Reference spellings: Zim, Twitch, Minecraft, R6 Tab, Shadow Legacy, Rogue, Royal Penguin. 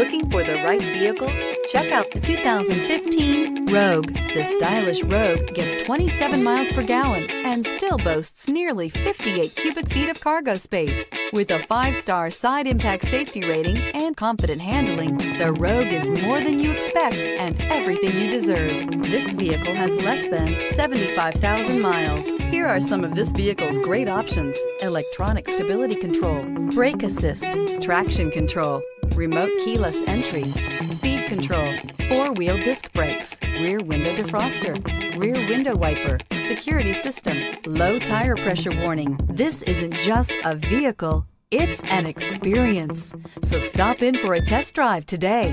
Looking for the right vehicle? Check out the 2015 Rogue. The stylish Rogue gets 27 miles per gallon and still boasts nearly 58 cubic feet of cargo space. With a 5-star side impact safety rating and confident handling, the Rogue is more than you expect and everything you deserve. This vehicle has less than 75,000 miles. Here are some of this vehicle's great options: electronic stability control, brake assist, traction control, remote keyless entry, speed control, 4-wheel disc brakes, rear window defroster, rear window wiper, security system, low tire pressure warning. This isn't just a vehicle, it's an experience. So stop in for a test drive today.